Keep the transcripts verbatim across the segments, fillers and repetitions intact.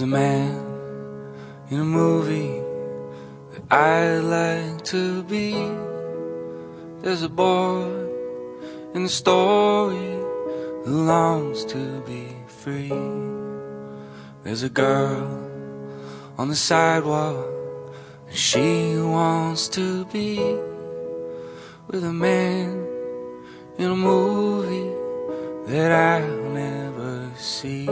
There's a man in a movie that I'd like to be. There's a boy in the story who longs to be free. There's a girl on the sidewalk and she wants to be with a man in a movie that I'll never see.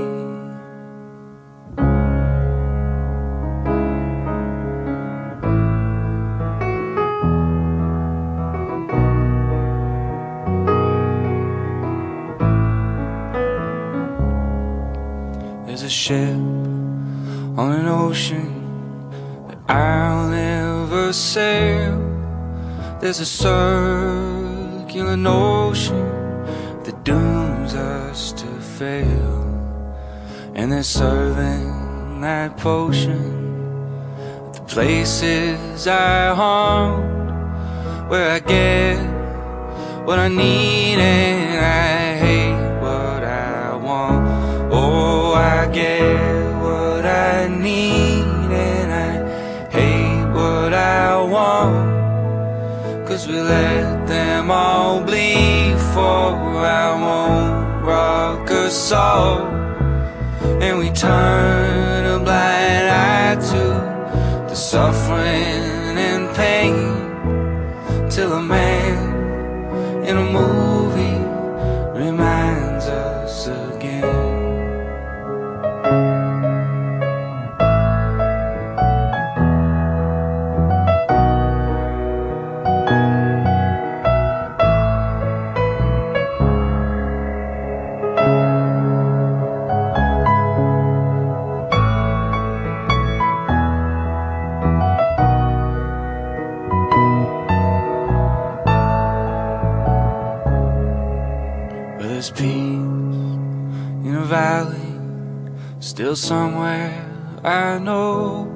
There's a ship on an ocean that I'll never sail. There's a circular notion that dooms us to fail. And they're serving that potion at the places I harmed, where I get what I need and I hate what I want. Oh, I get what I need and I hate what I want, 'cause we let them all bleed for our own rock or salt, and we turn a blind eye to the suffering and pain, till a man in a movie reminds us again. There's peace in a valley, still somewhere I know,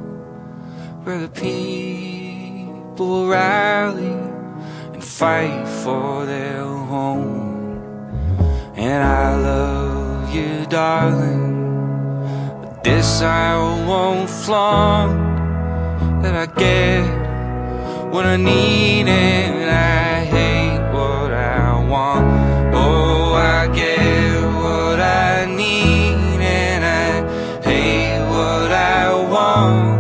where the people will rally and fight for their home. And I love you, darling, but this I won't flaunt, that I get what I need and I hate what I want. I get what I need and I hate what I want,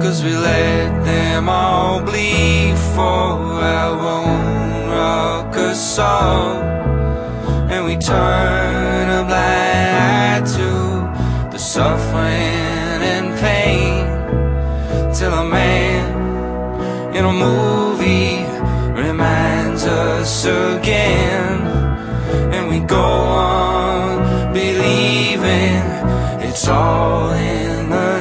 'cause we let them all bleed for our own rock or salt, and we turn a blind eye to the suffering and pain, till a man in a movie reminds us again. And we go on believing it's all in the